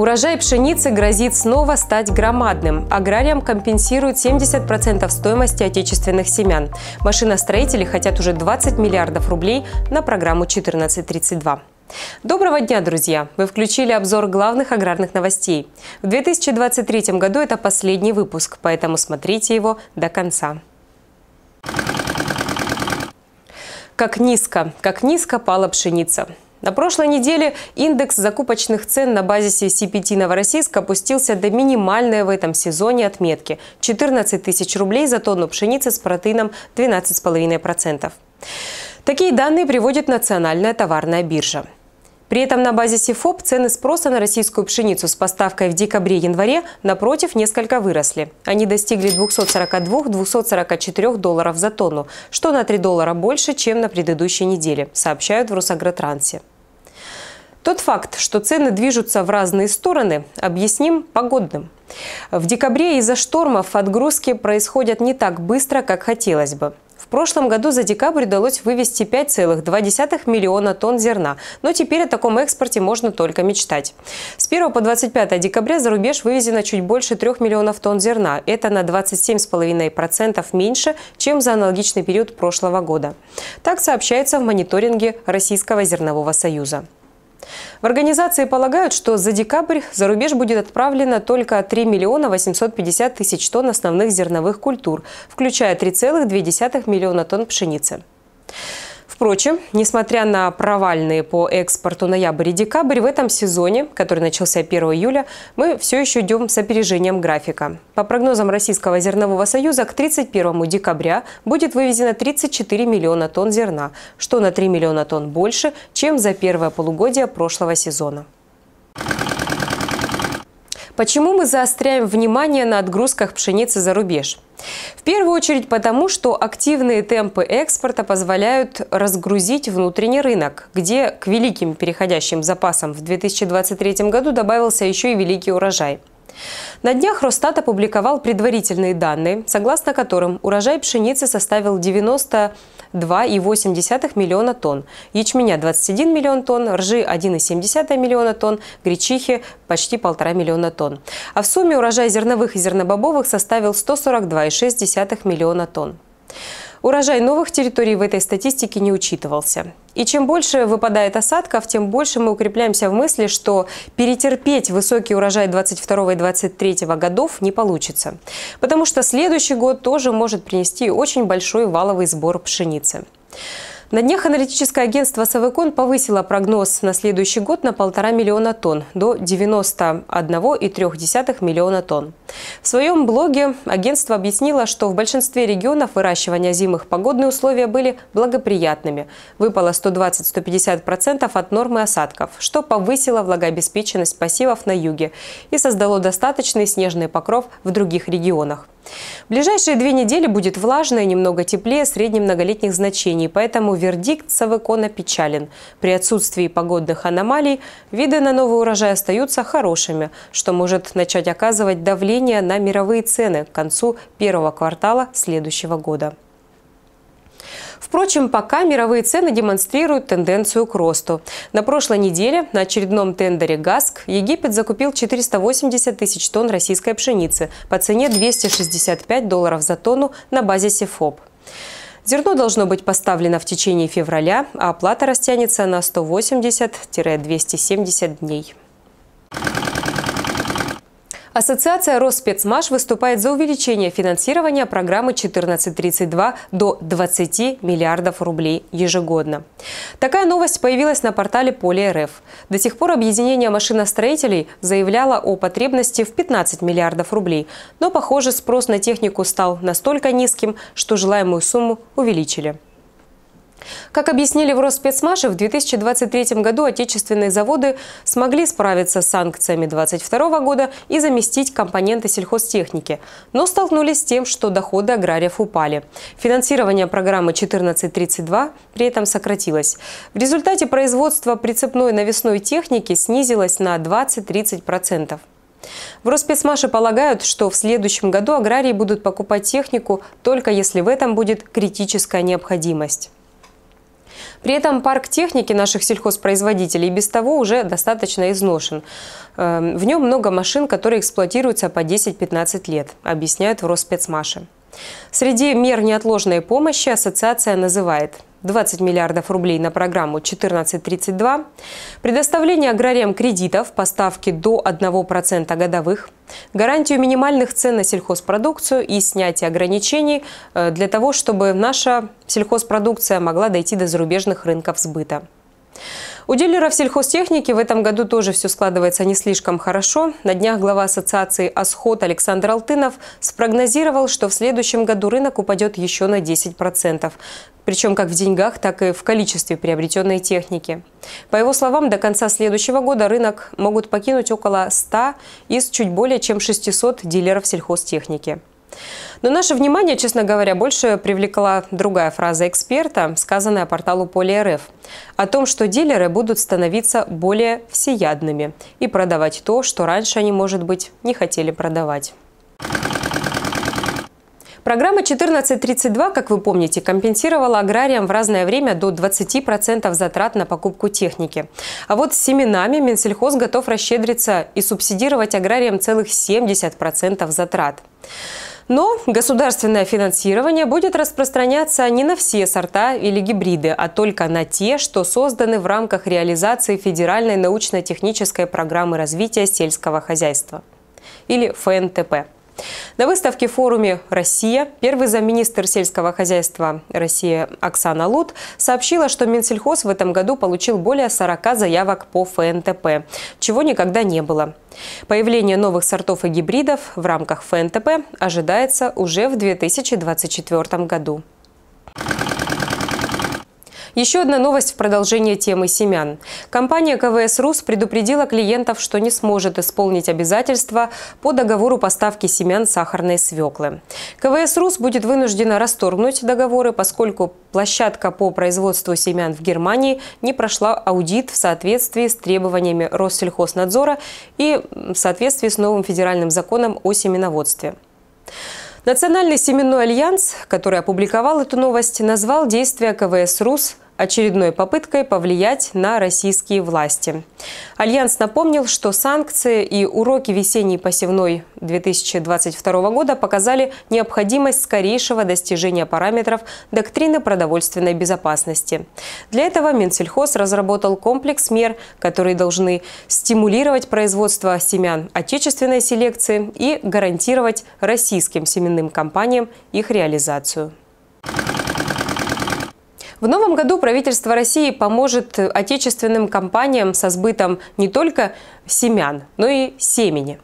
Урожай пшеницы грозит снова стать громадным. Аграриям компенсируют 70% стоимости отечественных семян. Машиностроители хотят уже 20 миллиардов рублей на программу 1432. Доброго дня, друзья! Вы включили обзор главных аграрных новостей. В 2023 году это последний выпуск, поэтому смотрите его до конца. Как низко пала пшеница. На прошлой неделе индекс закупочных цен на базисе CPT Новороссийск опустился до минимальной в этом сезоне отметки – 14 тысяч рублей за тонну пшеницы с протеином 12,5%. Такие данные приводит Национальная товарная биржа. При этом на базисе FOB цены спроса на российскую пшеницу с поставкой в декабре-январе, напротив, несколько выросли. Они достигли 242-244 долларов за тонну, что на 3 доллара больше, чем на предыдущей неделе, сообщают в Русагротрансе. Тот факт, что цены движутся в разные стороны, объясним погодным. В декабре из-за штормов отгрузки происходят не так быстро, как хотелось бы. В прошлом году за декабрь удалось вывести 5,2 миллиона тонн зерна, но теперь о таком экспорте можно только мечтать. С 1 по 25 декабря за рубеж вывезено чуть больше 3 миллионов тонн зерна. Это на 27,5% меньше, чем за аналогичный период прошлого года. Так сообщается в мониторинге Российского зернового союза. В организации полагают, что за декабрь за рубеж будет отправлено только 3 850 тысяч тонн основных зерновых культур, включая 3,2 миллиона тонн пшеницы. Впрочем, несмотря на провальные по экспорту ноябрь и декабрь, в этом сезоне, который начался 1 июля, мы все еще идем с опережением графика. По прогнозам Российского зернового союза, к 31 декабря будет вывезено 34 миллиона тонн зерна, что на 3 миллиона тонн больше, чем за первое полугодие прошлого сезона. Почему мы заостряем внимание на отгрузках пшеницы за рубеж? В первую очередь потому, что активные темпы экспорта позволяют разгрузить внутренний рынок, где к великим переходящим запасам в 2023 году добавился еще и великий урожай. На днях Росстат опубликовал предварительные данные, согласно которым урожай пшеницы составил 92,8 миллиона тонн, ячменя – 21 миллион тонн, ржи – 1,7 миллиона тонн, гречихи – почти 1,5 миллиона тонн. А в сумме урожай зерновых и зернобобовых составил 142,6 миллиона тонн. Урожай новых территорий в этой статистике не учитывался. И чем больше выпадает осадков, тем больше мы укрепляемся в мысли, что перетерпеть высокий урожай 2022 и 2023 годов не получится. Потому что следующий год тоже может принести очень большой валовый сбор пшеницы. На днях аналитическое агентство СовЭкон повысило прогноз на следующий год на 1,5 миллиона тонн до 91,3 миллиона тонн. В своем блоге агентство объяснило, что в большинстве регионов выращивания зимых погодные условия были благоприятными. Выпало 120-150% от нормы осадков, что повысило влагообеспеченность пассивов на юге и создало достаточный снежный покров в других регионах. В ближайшие 2 недели будет влажно и немного теплее среднемноголетних значений, поэтому вердикт СовЭкона печален. При отсутствии погодных аномалий виды на новый урожай остаются хорошими, что может начать оказывать давление на мировые цены к концу первого квартала следующего года. Впрочем, пока мировые цены демонстрируют тенденцию к росту. На прошлой неделе на очередном тендере ГАСК Египет закупил 480 тысяч тонн российской пшеницы по цене 265 долларов за тонну на базисе ФОБ. Зерно должно быть поставлено в течение февраля, а оплата растянется на 180-270 дней. Ассоциация «Росспецмаш» выступает за увеличение финансирования программы 1432 до 20 миллиардов рублей ежегодно. Такая новость появилась на портале Поле.РФ. До сих пор объединение машиностроителей заявляло о потребности в 15 миллиардов рублей, но, похоже, спрос на технику стал настолько низким, что желаемую сумму увеличили. Как объяснили в Росспецмаше, в 2023 году отечественные заводы смогли справиться с санкциями 2022 года и заместить компоненты сельхозтехники, но столкнулись с тем, что доходы аграриев упали. Финансирование программы 1432 при этом сократилось. В результате производство прицепной навесной техники снизилось на 20-30%. В Росспецмаше полагают, что в следующем году аграрии будут покупать технику, только если в этом будет критическая необходимость. При этом парк техники наших сельхозпроизводителей без того уже достаточно изношен. В нем много машин, которые эксплуатируются по 10-15 лет, объясняют в Росспецмаше. Среди мер неотложной помощи ассоциация называет 20 миллиардов рублей на программу 1432, предоставление аграриям кредитов по ставке до 1% годовых, гарантию минимальных цен на сельхозпродукцию и снятие ограничений для того, чтобы наша сельхозпродукция могла дойти до зарубежных рынков сбыта. У дилеров сельхозтехники в этом году тоже все складывается не слишком хорошо. На днях глава ассоциации «Асход» Александр Алтынов спрогнозировал, что в следующем году рынок упадет еще на 10%. Причем как в деньгах, так и в количестве приобретенной техники. По его словам, до конца следующего года рынок могут покинуть около 100 из чуть более чем 600 дилеров сельхозтехники. Но наше внимание, честно говоря, больше привлекла другая фраза эксперта, сказанная порталу Поле.РФ, о том, что дилеры будут становиться более всеядными и продавать то, что раньше они, может быть, не хотели продавать. Программа 1432, как вы помните, компенсировала аграриям в разное время до 20% затрат на покупку техники. А вот с семенами Минсельхоз готов расщедриться и субсидировать аграриям целых 70% затрат. Но государственное финансирование будет распространяться не на все сорта или гибриды, а только на те, что созданы в рамках реализации Федеральной научно-технической программы развития сельского хозяйства, или ФНТП. На выставке-форуме «Россия» первый замминистр сельского хозяйства России Оксана Лут сообщила, что Минсельхоз в этом году получил более 40 заявок по ФНТП, чего никогда не было. Появление новых сортов и гибридов в рамках ФНТП ожидается уже в 2024 году. Еще одна новость в продолжение темы семян. Компания КВС Рус предупредила клиентов, что не сможет исполнить обязательства по договору поставки семян сахарной свеклы. КВС Рус будет вынуждена расторгнуть договоры, поскольку площадка по производству семян в Германии не прошла аудит в соответствии с требованиями Россельхознадзора и в соответствии с новым федеральным законом о семеноводстве. Национальный семенной альянс, который опубликовал эту новость, назвал действия КВС «Рус» очередной попыткой повлиять на российские власти. Альянс напомнил, что санкции и уроки весенней посевной 2022 года показали необходимость скорейшего достижения параметров доктрины продовольственной безопасности. Для этого Минсельхоз разработал комплекс мер, которые должны стимулировать производство семян отечественной селекции и гарантировать российским семенным компаниям их реализацию. В новом году правительство России поможет отечественным компаниям со сбытом не только семян, но и семени.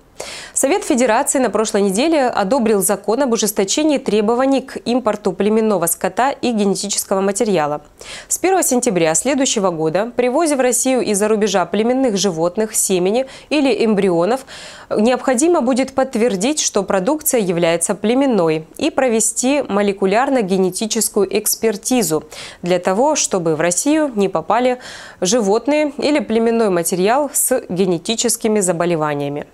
Совет Федерации на прошлой неделе одобрил закон об ужесточении требований к импорту племенного скота и генетического материала. С 1 сентября следующего года при ввозе в Россию из-за рубежа племенных животных, семени или эмбрионов необходимо будет подтвердить, что продукция является племенной, и провести молекулярно-генетическую экспертизу для того, чтобы в Россию не попали животные или племенной материал с генетическими заболеваниями.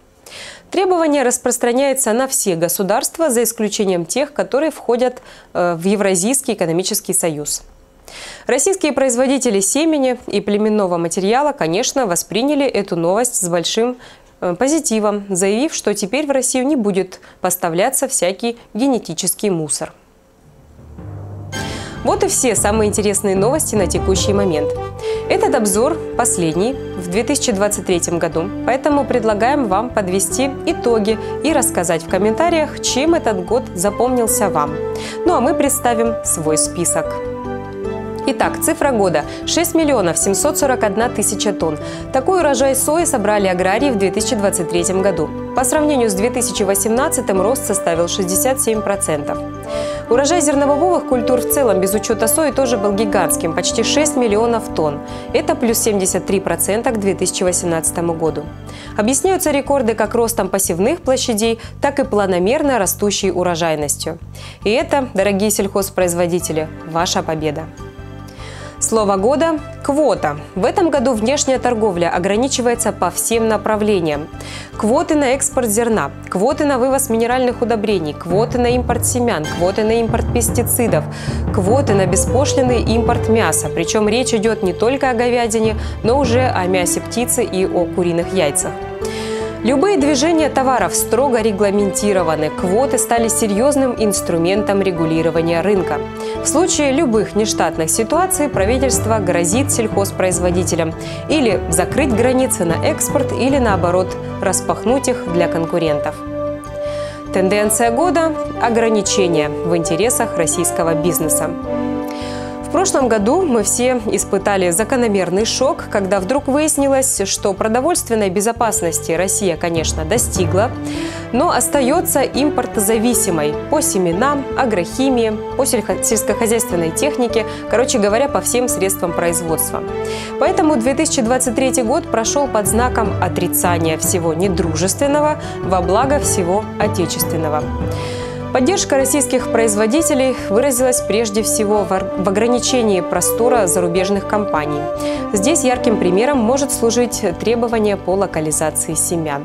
Требование распространяется на все государства, за исключением тех, которые входят в Евразийский экономический союз. Российские производители семени и племенного материала, конечно, восприняли эту новость с большим позитивом, заявив, что теперь в Россию не будет поставляться всякий генетический мусор. Вот и все самые интересные новости на текущий момент. Этот обзор последний в 2023 году, поэтому предлагаем вам подвести итоги и рассказать в комментариях, чем этот год запомнился вам. Ну а мы представим свой список. Итак, цифра года – 6 741 тысяча тонн. Такой урожай сои собрали аграрии в 2023 году. По сравнению с 2018 рост составил 67%. Урожай зерновых культур в целом без учета сои тоже был гигантским – почти 6 миллионов тонн. Это плюс 73% к 2018 году. Объясняются рекорды как ростом посевных площадей, так и планомерно растущей урожайностью. И это, дорогие сельхозпроизводители, ваша победа. Слово года – квота. В этом году внешняя торговля ограничивается по всем направлениям. Квоты на экспорт зерна, квоты на вывоз минеральных удобрений, квоты на импорт семян, квоты на импорт пестицидов, квоты на беспошлинный импорт мяса. Причем речь идет не только о говядине, но уже о мясе птицы и о куриных яйцах. Любые движения товаров строго регламентированы. Квоты стали серьезным инструментом регулирования рынка. В случае любых нештатных ситуаций правительство грозит сельхозпроизводителям или закрыть границы на экспорт, или наоборот распахнуть их для конкурентов. Тенденция года – ограничения в интересах российского бизнеса. В прошлом году мы все испытали закономерный шок, когда вдруг выяснилось, что продовольственной безопасности Россия, конечно, достигла, но остается импортозависимой по семенам, агрохимии, по сельскохозяйственной технике, короче говоря, по всем средствам производства. Поэтому 2023 год прошел под знаком отрицания всего недружественного во благо всего отечественного. Поддержка российских производителей выразилась прежде всего в ограничении простора зарубежных компаний. Здесь ярким примером может служить требование по локализации семян.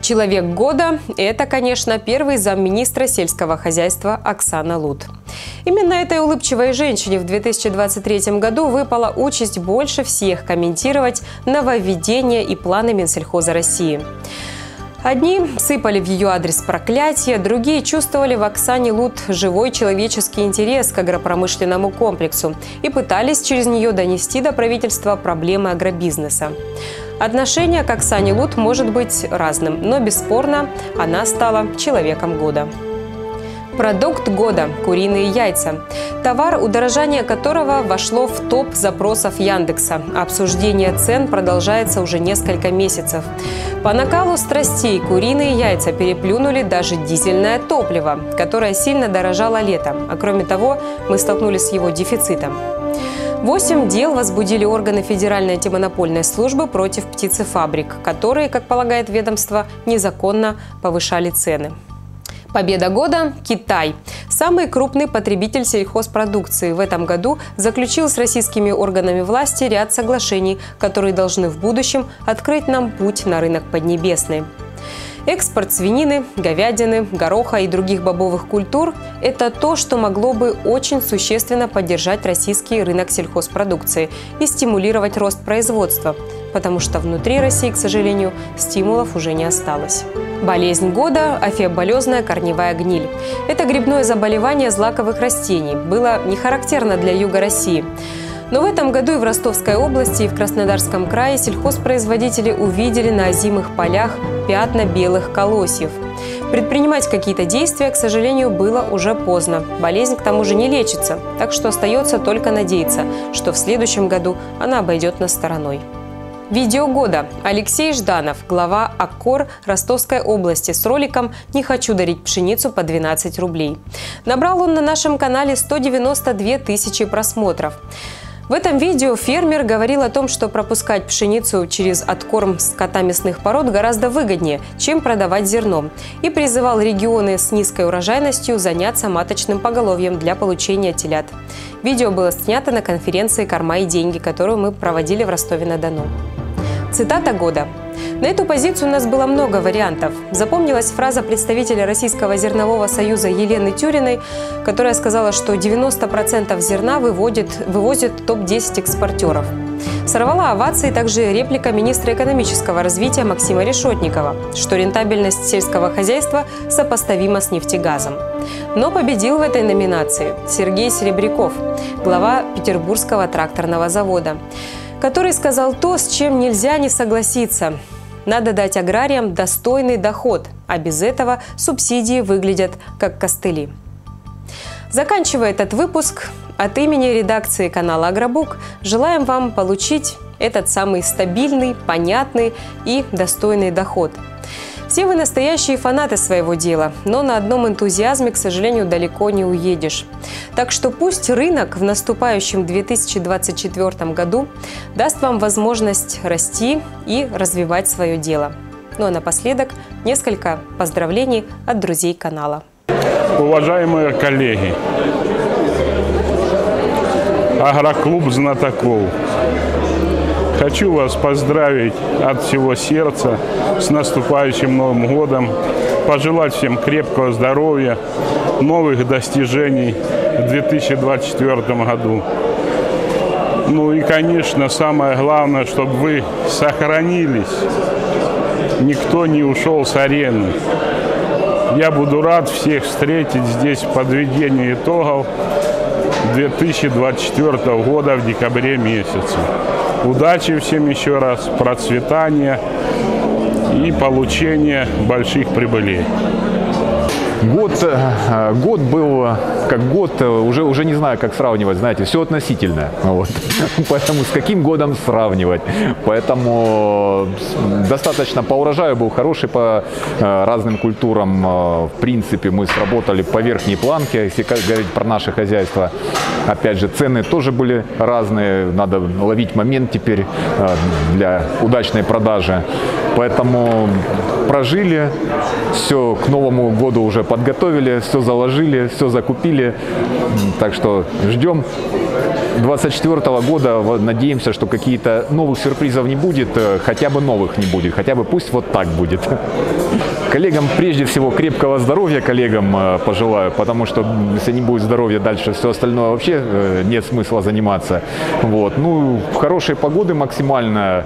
Человек года – это, конечно, первый замминистра сельского хозяйства Оксана Лут. Именно этой улыбчивой женщине в 2023 году выпала участь больше всех комментировать нововведения и планы Минсельхоза России. Одни сыпали в ее адрес проклятия, другие чувствовали в Оксане Лут живой человеческий интерес к агропромышленному комплексу и пытались через нее донести до правительства проблемы агробизнеса. Отношение к Оксане Лут может быть разным, но бесспорно она стала человеком года. Продукт года – куриные яйца. Товар, удорожание которого вошло в топ запросов Яндекса. Обсуждение цен продолжается уже несколько месяцев. По накалу страстей куриные яйца переплюнули даже дизельное топливо, которое сильно дорожало летом. А кроме того, мы столкнулись с его дефицитом. 8 дел возбудили органы Федеральной антимонопольной службы против птицефабрик, которые, как полагает ведомство, незаконно повышали цены. Победа года – Китай. Самый крупный потребитель сельхозпродукции в этом году заключил с российскими органами власти ряд соглашений, которые должны в будущем открыть нам путь на рынок Поднебесный. Экспорт свинины, говядины, гороха и других бобовых культур – это то, что могло бы очень существенно поддержать российский рынок сельхозпродукции и стимулировать рост производства, потому что внутри России, к сожалению, стимулов уже не осталось. Болезнь года – офиоболёзная корневая гниль. Это грибное заболевание злаковых растений, было не характерно для юга России. Но в этом году и в Ростовской области, и в Краснодарском крае сельхозпроизводители увидели на озимых полях пятна белых колосьев. Предпринимать какие-то действия, к сожалению, было уже поздно. Болезнь к тому же не лечится, так что остается только надеяться, что в следующем году она обойдет нас стороной. Видео года. Алексей Жданов, глава АКОР Ростовской области, с роликом «Не хочу дарить пшеницу по 12 рублей». Набрал он на нашем канале 192 тысячи просмотров. В этом видео фермер говорил о том, что пропускать пшеницу через откорм скота мясных пород гораздо выгоднее, чем продавать зерно, и призывал регионы с низкой урожайностью заняться маточным поголовьем для получения телят. Видео было снято на конференции «Корма и деньги», которую мы проводили в Ростове-на-Дону. Цитата года. На эту позицию у нас было много вариантов. Запомнилась фраза представителя Российского зернового союза Елены Тюриной, которая сказала, что 90% зерна вывозит топ-10 экспортеров. Сорвала овации также реплика министра экономического развития Максима Решетникова, что рентабельность сельского хозяйства сопоставима с нефтегазом. Но победил в этой номинации Сергей Серебряков, глава Петербургского тракторного завода, который сказал то, с чем нельзя не согласиться. Надо дать аграриям достойный доход, а без этого субсидии выглядят как костыли. Заканчивая этот выпуск, от имени редакции канала «Агробук» желаем вам получить этот самый стабильный, понятный и достойный доход. Все вы настоящие фанаты своего дела, но на одном энтузиазме, к сожалению, далеко не уедешь. Так что пусть рынок в наступающем 2024 году даст вам возможность расти и развивать свое дело. Ну а напоследок несколько поздравлений от друзей канала. Уважаемые коллеги, агроклуб знатоков, Хочу вас поздравить от всего сердца с наступающим Новым годом, пожелать всем крепкого здоровья, новых достижений в 2024 году. Ну и, конечно, самое главное, чтобы вы сохранились, никто не ушел с арены. Я буду рад всех встретить здесь в подведении итогов 2024 года в декабре месяце. Удачи всем еще раз, процветания и получения больших прибылей. Год был как год, уже не знаю, как сравнивать, знаете, все относительно. Вот. Поэтому с каким годом сравнивать. Поэтому достаточно по урожаю был хороший, по разным культурам. В принципе, мы сработали по верхней планке, если говорить про наше хозяйство. Опять же, цены тоже были разные, надо ловить момент теперь для удачной продажи. Поэтому прожили, все к Новому году уже подготовили, все заложили, все закупили. Так что ждем 2024 года, надеемся, что какие-то новых сюрпризов не будет, хотя бы новых не будет, хотя бы пусть вот так будет. Коллегам прежде всего крепкого здоровья, коллегам пожелаю, потому что если не будет здоровья, дальше все остальное вообще нет смысла заниматься. Вот. Ну, хорошей погоды максимально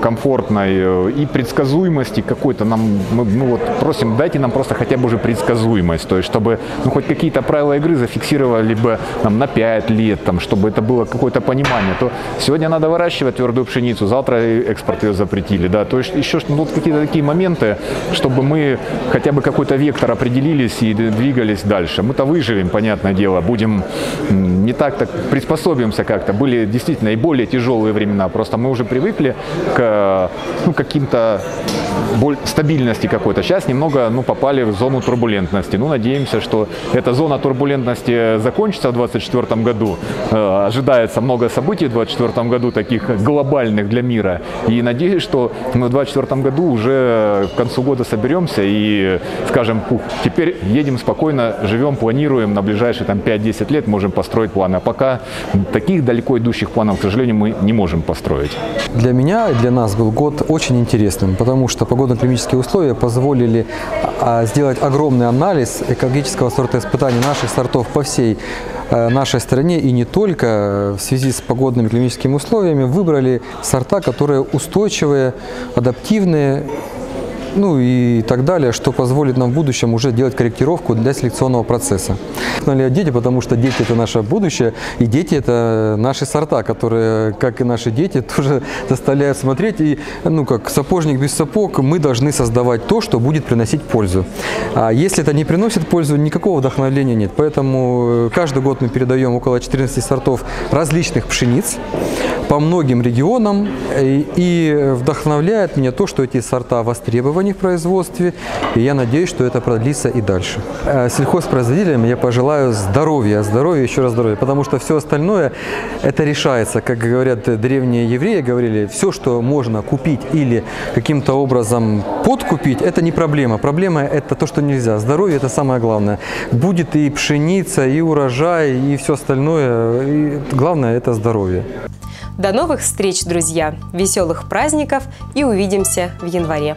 комфортной и предсказуемости какой-то нам, мы вот просим, дайте нам просто хотя бы уже предсказуемость, то есть чтобы ну, хоть какие-то правила игры зафиксировали бы нам на 5 лет, там, чтобы это было какое-то понимание, то сегодня надо выращивать твердую пшеницу, завтра экспорт ее запретили, да, то есть еще ну, вот какие-то такие моменты, чтобы мы хотя бы какой-то вектор определились и двигались дальше. Мы-то выживем, понятное дело, будем не так-то, приспособимся как-то. Были действительно и более тяжелые времена, просто мы уже привыкли к ну, каким-то стабильности какой-то. Сейчас немного ну, попали в зону турбулентности. Ну, надеемся, что эта зона турбулентности закончится в 2024 году. Ожидается много событий в 2024 году, таких глобальных для мира. И надеюсь, что мы в 2024 году уже к концу года соберемся и скажем, теперь едем спокойно, живем, планируем на ближайшие 5-10 лет, можем построить планы. А пока таких далеко идущих планов, к сожалению, мы не можем построить. Для меня и для нас был год очень интересным, потому что погодно-климатические условия позволили сделать огромный анализ экологического сортоиспытания наших сортов по всей нашей стране и не только. В связи с погодными климатическими условиями выбрали сорта, которые устойчивые, адаптивные, ну и так далее, что позволит нам в будущем уже делать корректировку для селекционного процесса. Дети, потому что дети – это наше будущее, и дети – это наши сорта, которые, как и наши дети, тоже заставляют смотреть. И, ну, как сапожник без сапог, мы должны создавать то, что будет приносить пользу. А если это не приносит пользу, никакого вдохновения нет. Поэтому каждый год мы передаем около 14 сортов различных пшениц по многим регионам, и вдохновляет меня то, что эти сорта востребованы в производстве, и я надеюсь, что это продлится и дальше. Сельхозпроизводителям я пожелаю здоровья, здоровья, еще раз здоровья, потому что все остальное это решается, как говорят древние евреи, говорили, все, что можно купить или каким-то образом подкупить, это не проблема, проблема это то, что нельзя, здоровье это самое главное. Будет и пшеница, и урожай, и все остальное, и главное это здоровье. До новых встреч, друзья! Веселых праздников и увидимся в январе!